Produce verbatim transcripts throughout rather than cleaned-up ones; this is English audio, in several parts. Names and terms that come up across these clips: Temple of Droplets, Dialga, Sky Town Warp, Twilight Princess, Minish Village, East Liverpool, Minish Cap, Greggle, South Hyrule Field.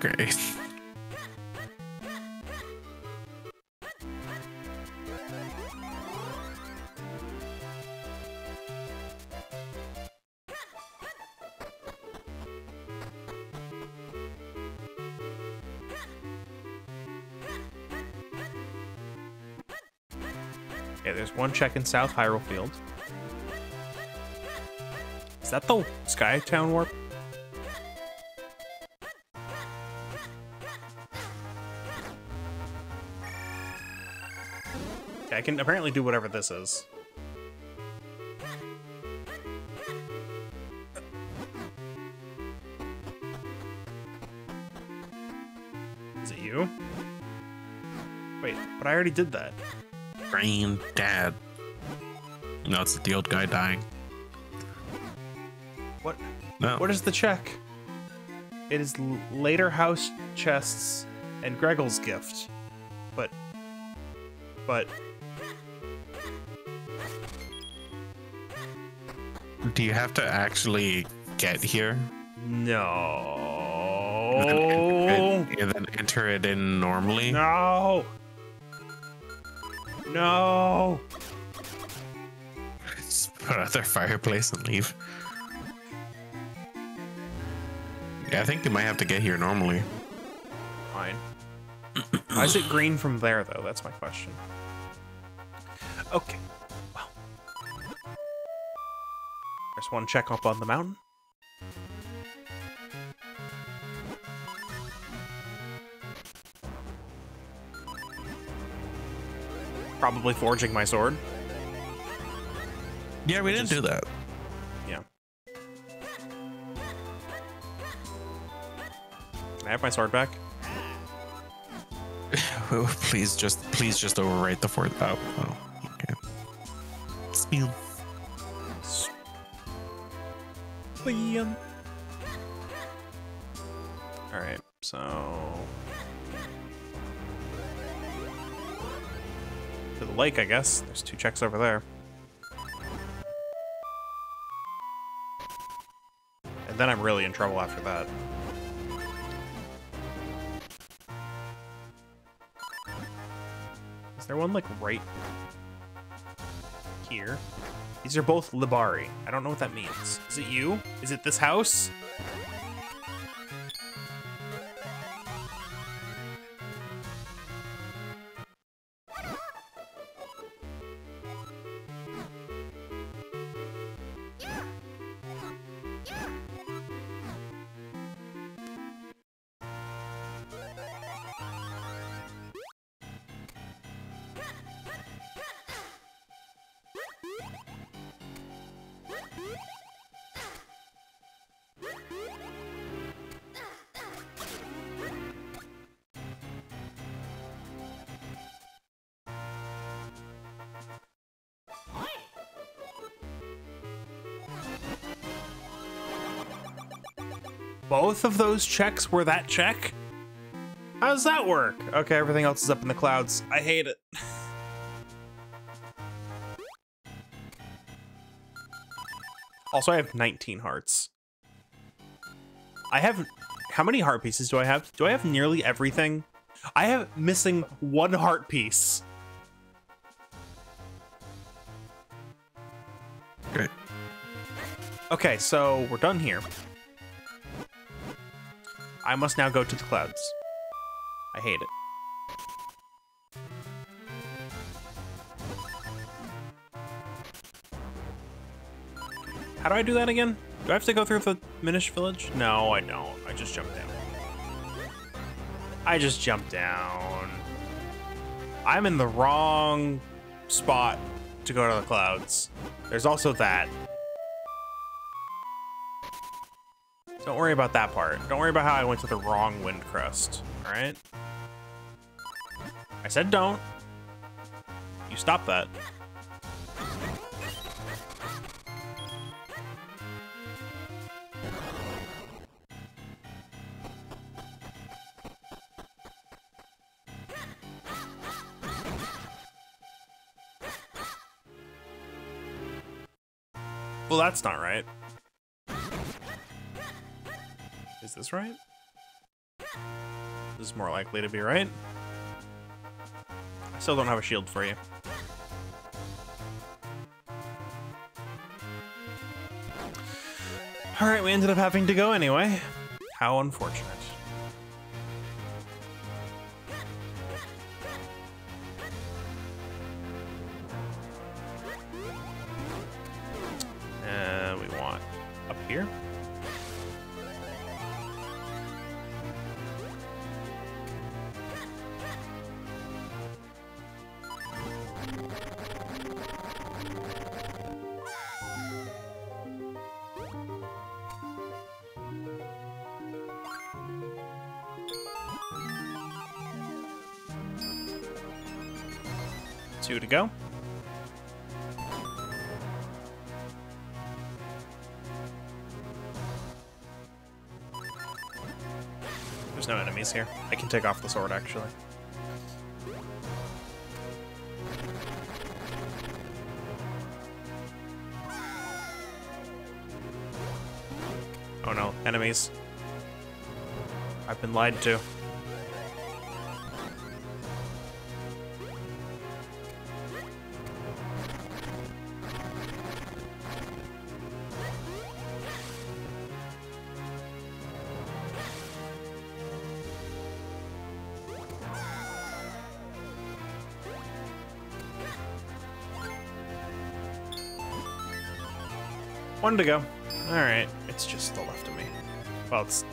Great. Okay, there's one check in South Hyrule Field. Is that the Sky Town Warp? Okay, I can apparently do whatever this is. Is it you? Wait, but I already did that. Brain dad. No, it's the old guy dying. What? No. What is the check? It is later house chests and Greggle's gift. But. But. Do you have to actually get here? No. And then enter it, and then enter it in normally? No. No. Just put out their fireplace and leave. Yeah, I think they might have to get here normally. Fine. Why is it green from there, though? That's my question. Okay. Well. There's one check up on the mountain. Probably forging my sword. Yeah, we didn't do that. Yeah. Can I have my sword back? please just, please just overwrite the fourth. Oh, oh, okay. Spiel. Spiel. All right, so. To the lake, I guess. There's two checks over there. And then I'm really in trouble after that. Is there one, like, right here? These are both Libari. I don't know what that means. Is it you? Is it this house? Both of those checks were that check? How does that work? Okay, everything else is up in the clouds. I hate it. Also, I have nineteen hearts. I have... How many heart pieces do I have? Do I have nearly everything? I have missing one heart piece. Okay. Okay, so we're done here. I must now go to the clouds. I hate it. How do I do that again? Do I have to go through the Minish Village? No, I don't. I just jumped down. I just jumped down. I'm in the wrong spot to go to the clouds. There's also that. Don't worry about that part. Don't worry about how I went to the wrong wind crest. All right. I said don't. You stop that. Well, that's not right. Is this right? is more likely to be right. I still don't have a shield for you. Alright, we ended up having to go anyway. How unfortunate. Uh, we want up here. Two to go. There's no enemies here. I can take off the sword, actually. Oh no, enemies. I've been lied to. One to go. Alright, it's just to the left of me. Well, it's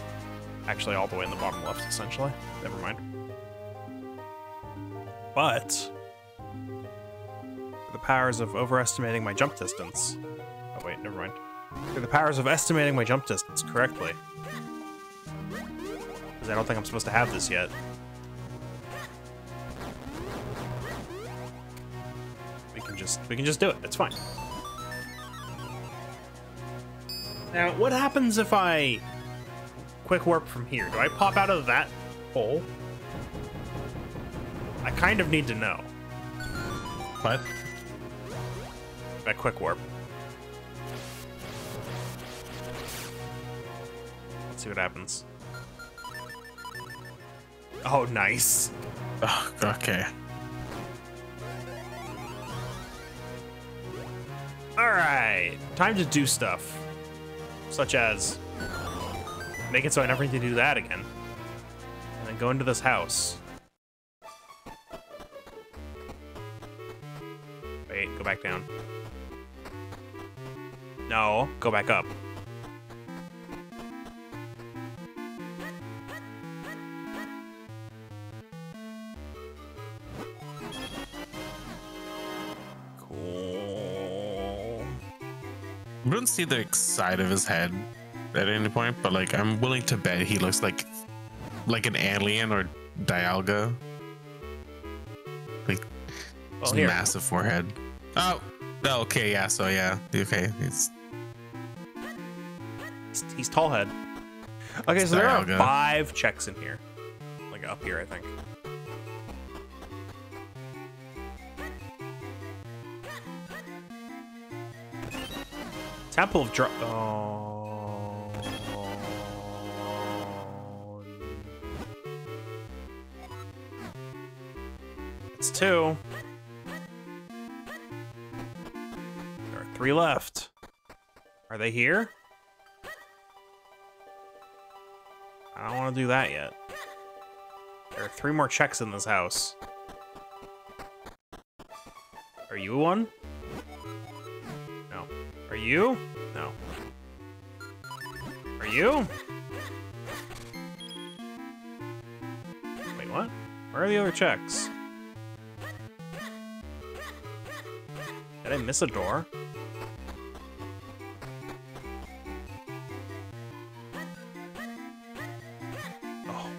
actually all the way in the bottom left, essentially. Never mind. But, for the powers of overestimating my jump distance... Oh wait, never mind. For the powers of estimating my jump distance correctly. Because I don't think I'm supposed to have this yet. We can just, we can just do it, it's fine. Now, what happens if I quick warp from here? Do I pop out of that hole? I kind of need to know. What? That quick warp. Let's see what happens. Oh, nice. Oh, okay. All right, time to do stuff. Such as make it so I never need to do that again. And then go into this house. Wait, go back down. No, go back up. We don't see the side of his head at any point, but like I'm willing to bet he looks like like an alien or Dialga. Like well, his massive forehead. Oh, okay, yeah, so yeah, okay, he's he's, he's tall head. Okay, so Dialga. There are five checks in here, like up here, I think. Temple of Droplets. Oh. It's two. There are three left. Are they here? I don't want to do that yet. There are three more checks in this house. Are you one? Are you? No. Are you? Wait, what? Where are the other checks? Did I miss a door? Oh.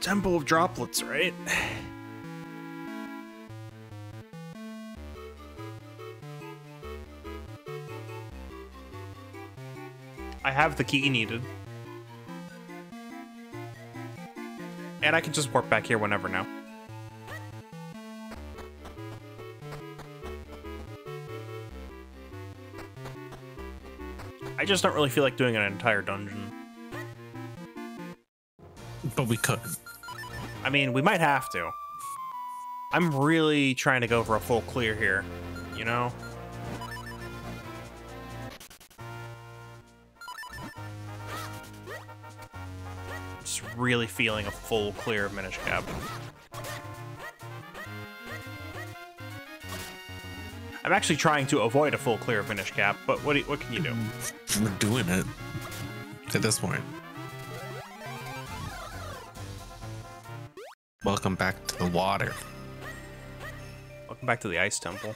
Temple of Droplets, right? I have the key needed. And I can just warp back here whenever now. I just don't really feel like doing an entire dungeon. But we could. I mean, we might have to. I'm really trying to go for a full clear here, you know? Just really feeling a full clear of Minish Cap. I'm actually trying to avoid a full clear of Minish Cap, but what, do you, what can you do? We're doing it at this point. Welcome back to the water. Welcome back to the ice temple.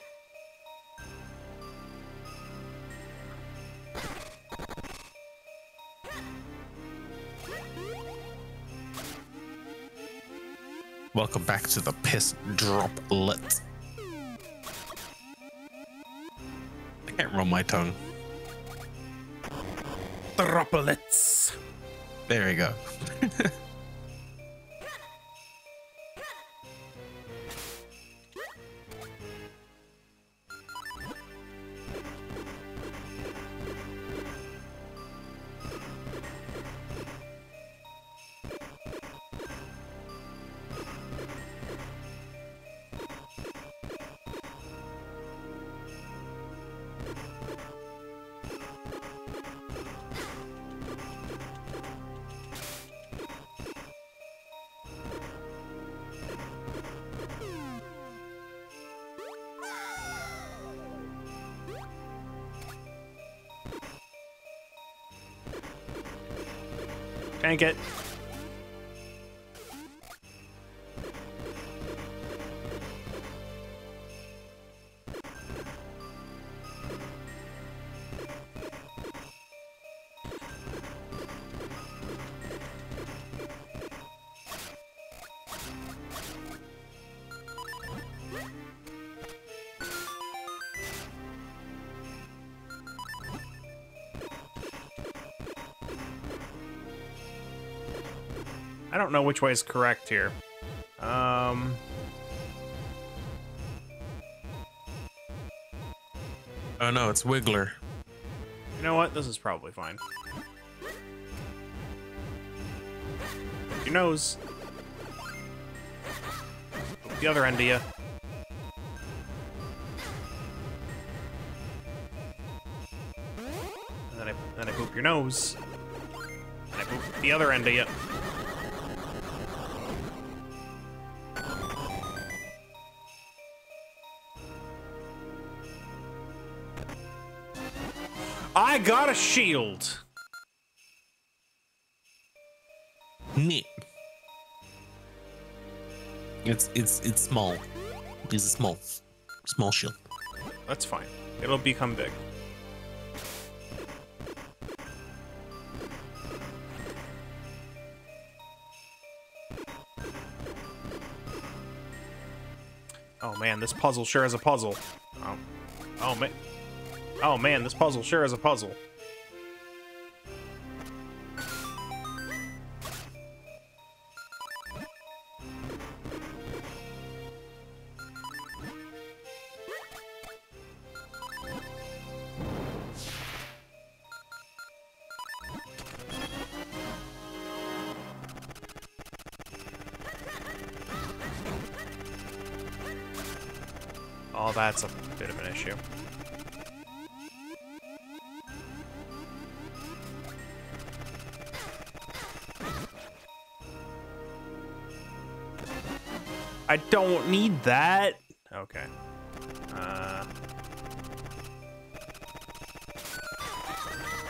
Welcome back to the piss droplets. I can't roll my tongue. Droplets. There we go. Tank it. I don't know which way is correct here. Um, oh no, it's Wiggler. You know what? This is probably fine. Your nose. The other end of you. And then I, then I poop your nose. And I poop the other end of you. I got a shield. Neat. It's it's it's small. It's a small, small shield. That's fine. It'll become big. Oh man, this puzzle sure is a puzzle. Oh, oh man. Oh man, this puzzle sure is a puzzle. Oh, that's a bit of an issue. I don't need that. Okay. Uh...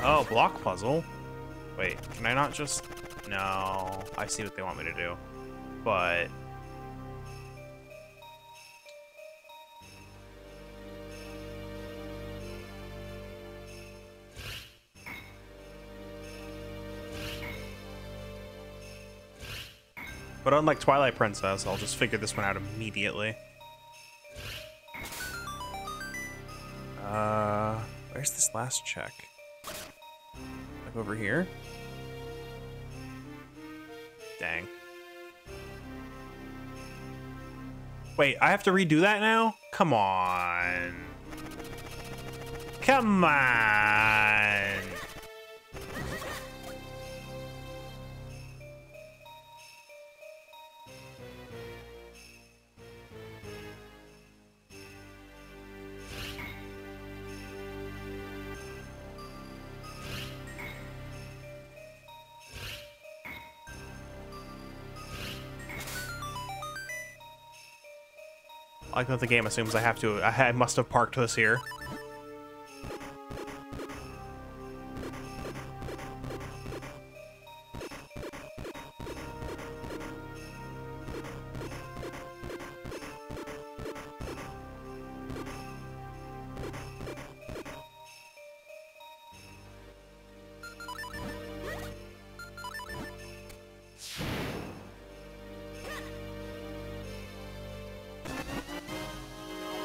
Oh, block puzzle. Wait, can I not just... No, I see what they want me to do, but... But unlike Twilight Princess, I'll just figure this one out immediately. Uh, where's this last check? Like over here? Dang. Wait, I have to redo that now? Come on. Come on. like that the game assumes I have to. I, I must have parked this here.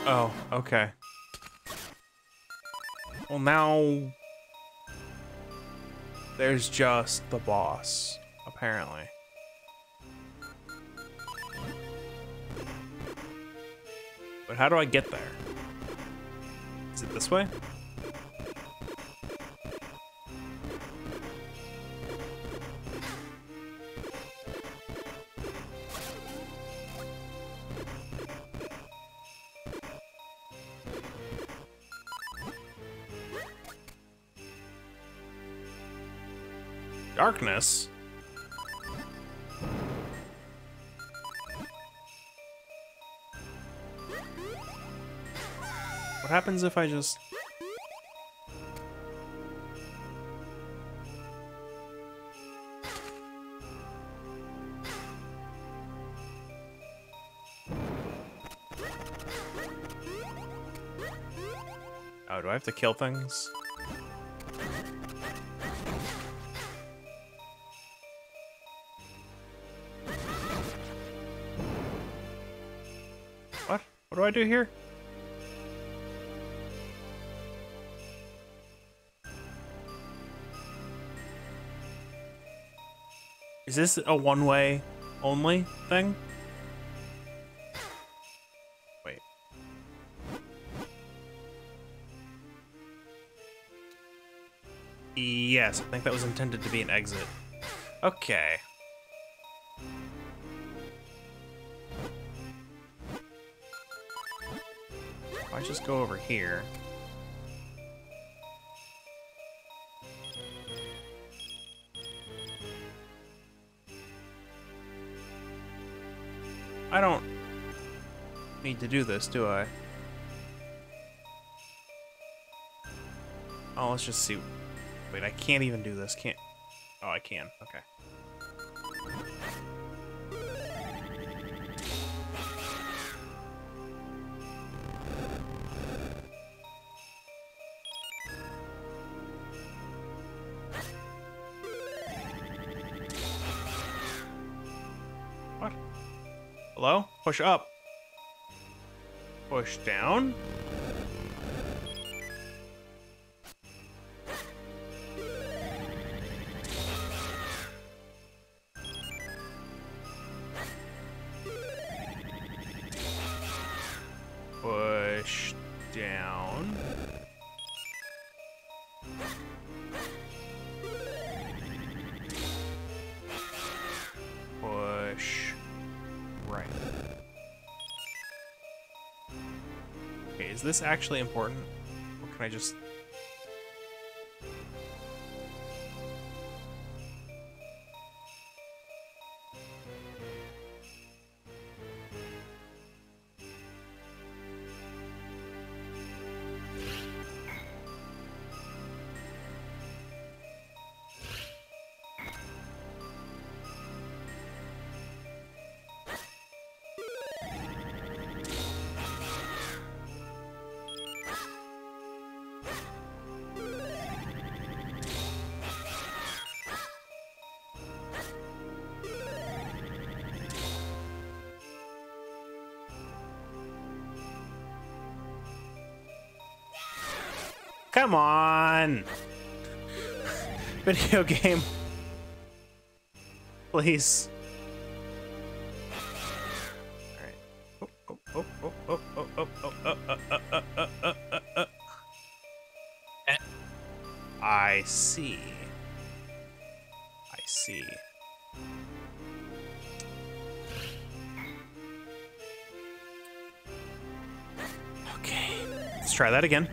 Oh, okay. Well, now there's just the boss, apparently. But how do I get there? Is it this way? Darkness? What happens if I just... Oh, do I have to kill things? What do I do here? Is this a one-way only thing? Wait. Yes, I think that was intended to be an exit. Okay. I just go over here. I don't need to do this, do I? Oh, let's just see. Wait, I can't even do this. Can't. Oh, I can. Okay. Hello? Push up. Push down. Push down. Push. Right. Okay, is this actually important? Or can I just... Come on! Video game. Please. Alright. Oh, oh, oh, oh, oh, oh, oh, oh, oh, oh, oh, oh, oh, oh, oh, oh. I see. I see. Okay. Let's try that again.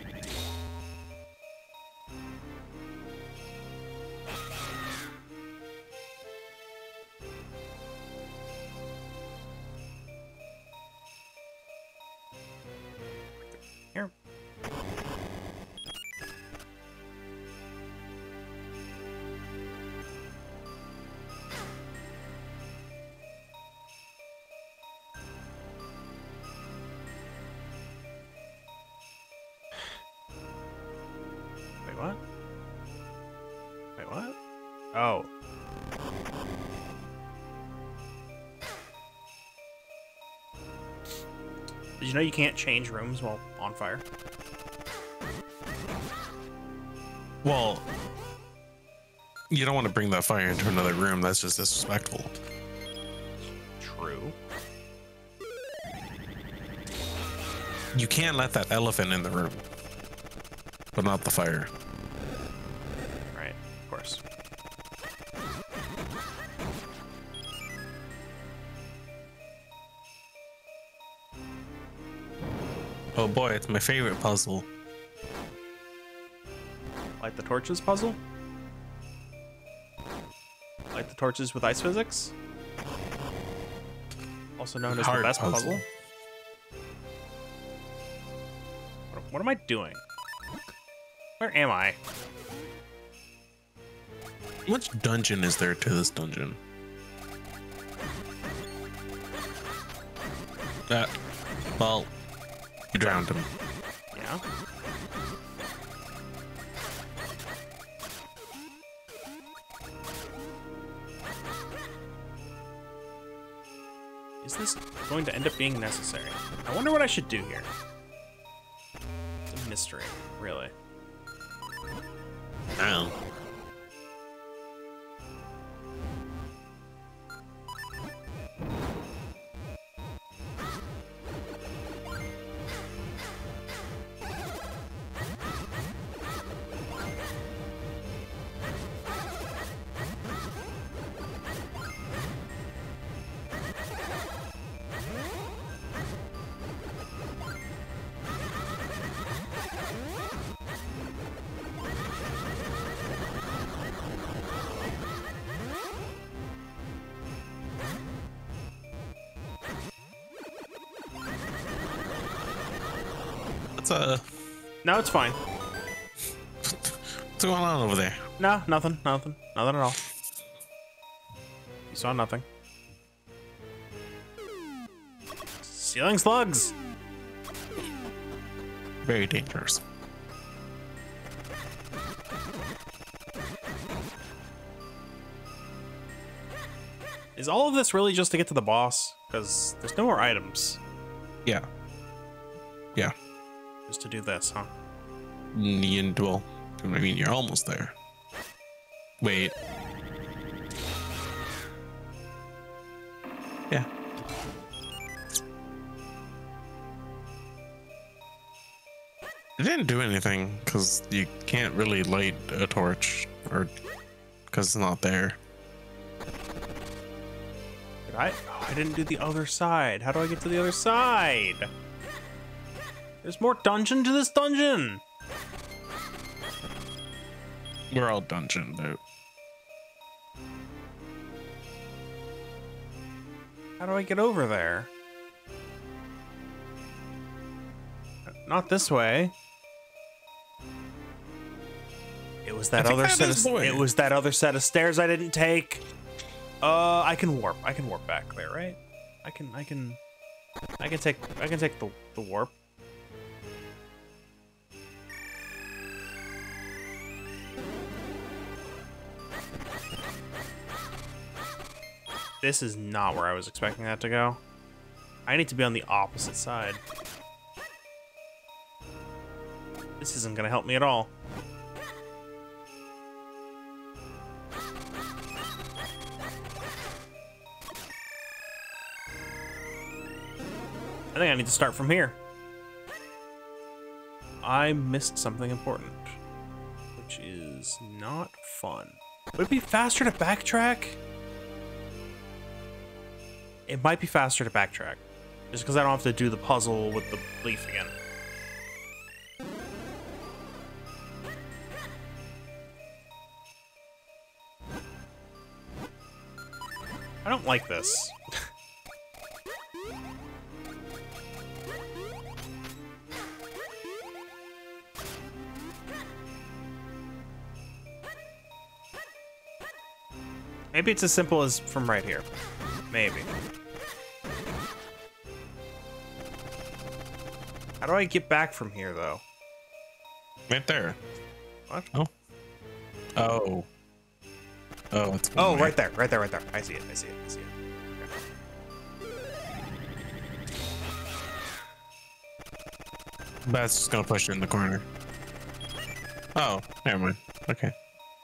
what? Wait, what? Oh. Did you know you can't change rooms while on fire? Well, you don't want to bring that fire into another room. That's just disrespectful. True. You can't let that elephant in the room, but not the fire. Right, of course. Oh boy, it's my favorite puzzle. Light the torches puzzle? Light the torches with ice physics? Also known as the best puzzle. puzzle. What am I doing? Where am I? Which dungeon is there to this dungeon? That. Well, you drowned him. Yeah. Is this going to end up being necessary? I wonder what I should do here. It's a mystery, really. Ow. Uh, no, it's fine. What's going on over there? No, nothing, nothing, nothing at all. You saw nothing. Stealing slugs. Very dangerous. Is all of this really just to get to the boss? Because there's no more items. Yeah. Yeah. Just to do this, huh? You, well, I mean, you're almost there. Wait. Yeah. It didn't do anything because you can't really light a torch, or because it's not there. Did I? Oh, I didn't do the other side. How do I get to the other side? There's more dungeon to this dungeon. We're all dungeon, dude. How do I get over there? Not this way. It was that other set of it was that other set of stairs I didn't take. Uh, I can warp. I can warp back there, right? I can. I can. I can take. I can take the the warp. This is not where I was expecting that to go. I need to be on the opposite side. This isn't gonna help me at all. I think I need to start from here. I missed something important, which is not fun. Would it be faster to backtrack? It might be faster to backtrack, just because I don't have to do the puzzle with the leaf again. I don't like this. Maybe it's as simple as from right here. Maybe. How do I get back from here, though? Right there. What? Oh. Oh. Oh, it's oh, right there, right there, right there. I see it, I see it, I see it. That's just gonna push it in the corner. Oh, never mind. Okay.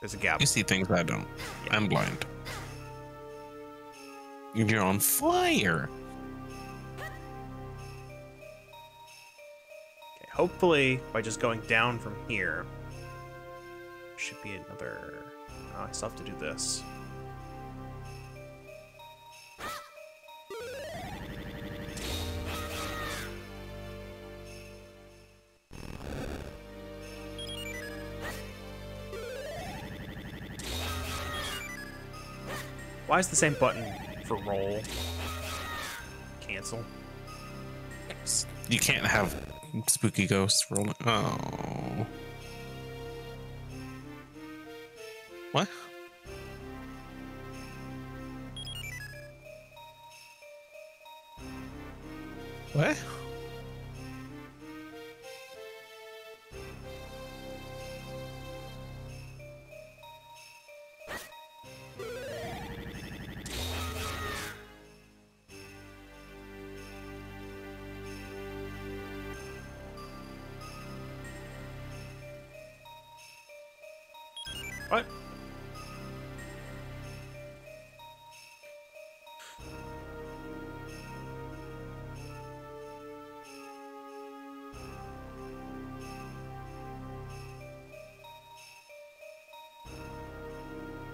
There's a gap. You see things I don't. Yeah. I'm blind. You're on fire. Okay, hopefully by just going down from here, there should be another. Oh, I still have to do this. Why is the same button for roll? Cancel. You can't have spooky ghosts rolling. Oh. What? What? What?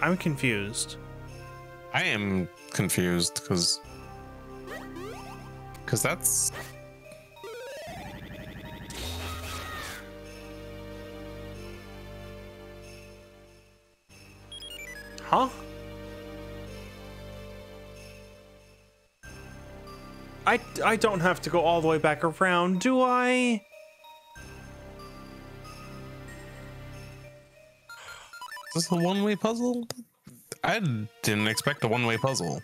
I'm confused. I am confused because because that's huh? I, I don't have to go all the way back around, do I? Is this a one-way puzzle? I didn't expect a one-way puzzle.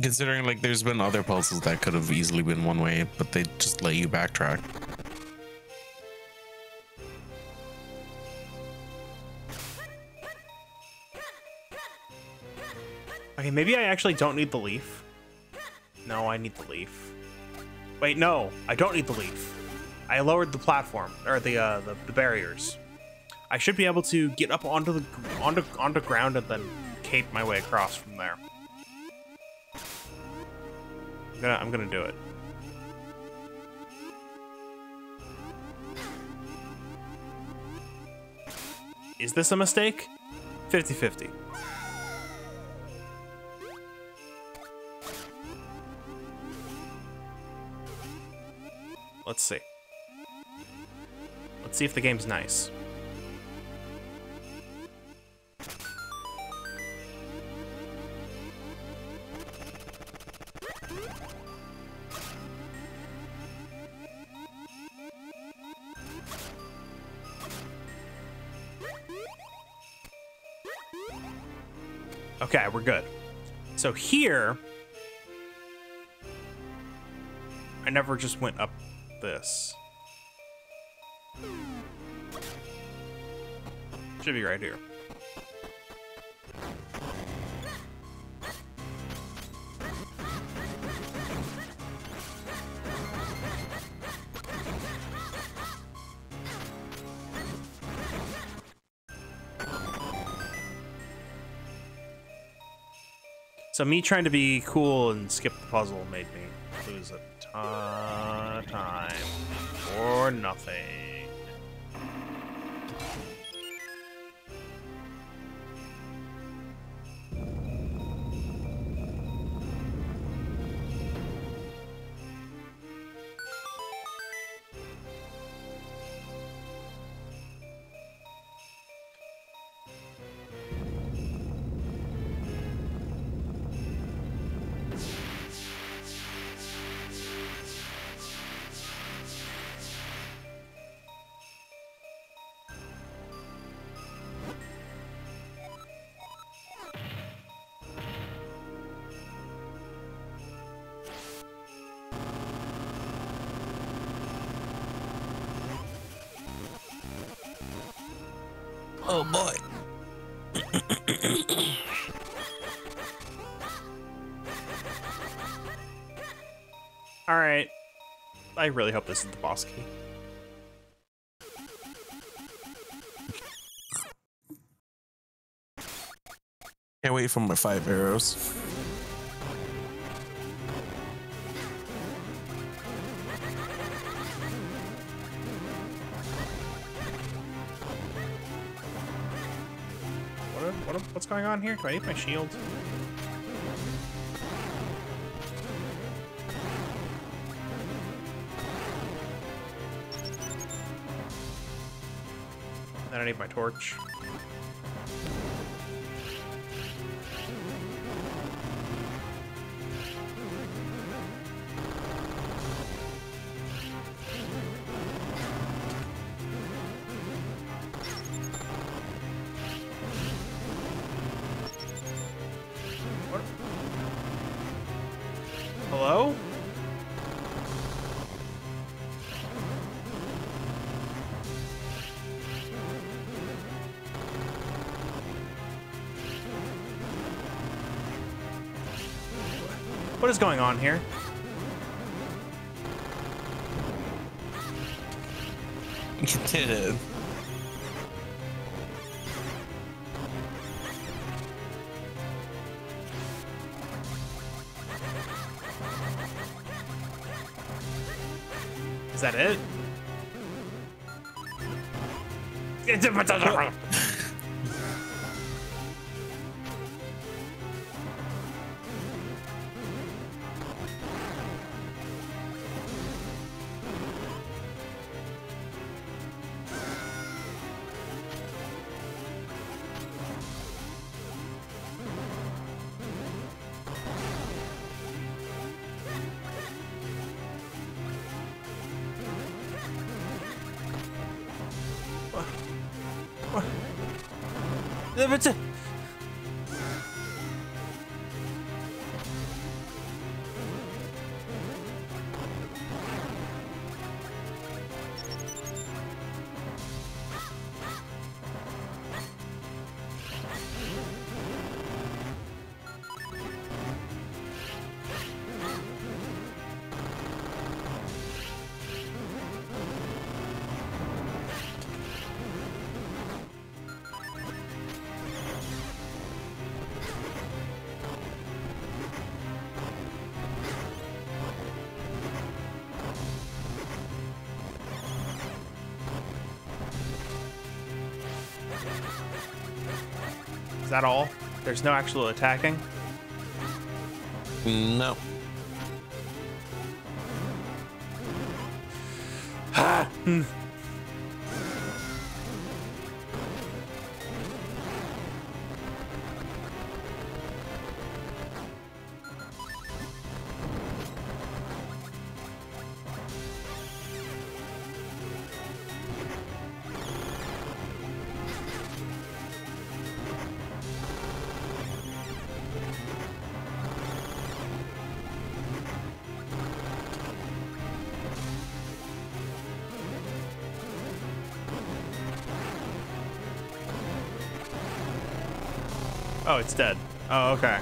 Considering, like, there's been other puzzles that could have easily been one-way, but they just let you backtrack. Okay, maybe I actually don't need the leaf. No, I need the leaf. Wait, no, I don't need the leaf. I lowered the platform or the uh, the, the barriers. I should be able to get up onto the onto onto ground and then cape my way across from there. I'm gonna I'm gonna do it. Is this a mistake? fifty fifty. Let's see. Let's see if the game's nice. Okay, we're good. So here, I never just went up this. Should be right here. So me trying to be cool and skip the puzzle made me lose a ton of time for nothing. Oh boy. Alright. I really hope this is the boss key. Can't wait for my five arrows. What, what, what's going on here? Do I need my shield? Then I need my torch. What is going on here? Continue. Is that it? Is that all? There's no actual attacking? No. Ah! Mm. Oh, it's dead. Oh, okay.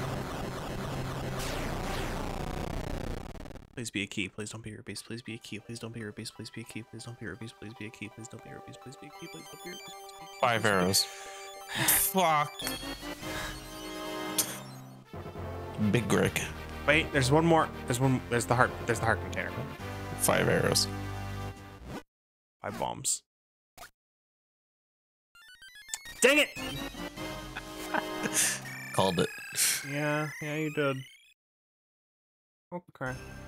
Please be a key. Please don't be your beast. Please be a key. Please don't be your beast. Please be a key. Please don't be your beast. Please be a key. Please don't be your beast. Please be a key. Please don't be your beast. Five arrows. Fuck. Big Rick. Wait, there's one more. There's one. There's the heart. There's the heart container. Five arrows. Five bombs. Dang it! Called it. Yeah, yeah, you did. Okay.